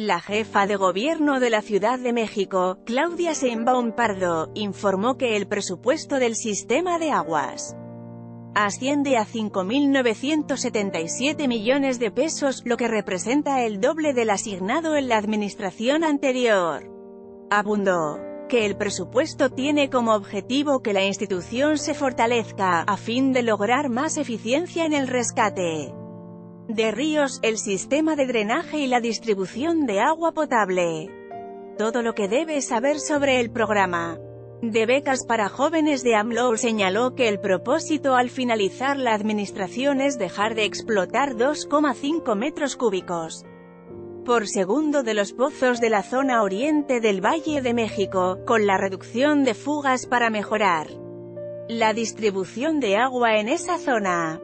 La jefa de gobierno de la Ciudad de México, Claudia Sheinbaum Pardo, informó que el presupuesto del Sistema de Aguas asciende a 5.977 millones de pesos, lo que representa el doble del asignado en la administración anterior. Abundó que el presupuesto tiene como objetivo que la institución se fortalezca, a fin de lograr más eficiencia en el rescate de ríos, el sistema de drenaje y la distribución de agua potable. Todo lo que debes saber sobre el programa de becas para jóvenes de AMLO. Señaló que el propósito al finalizar la administración es dejar de explotar 2,5 metros cúbicos por segundo de los pozos de la zona oriente del Valle de México, con la reducción de fugas para mejorar la distribución de agua en esa zona.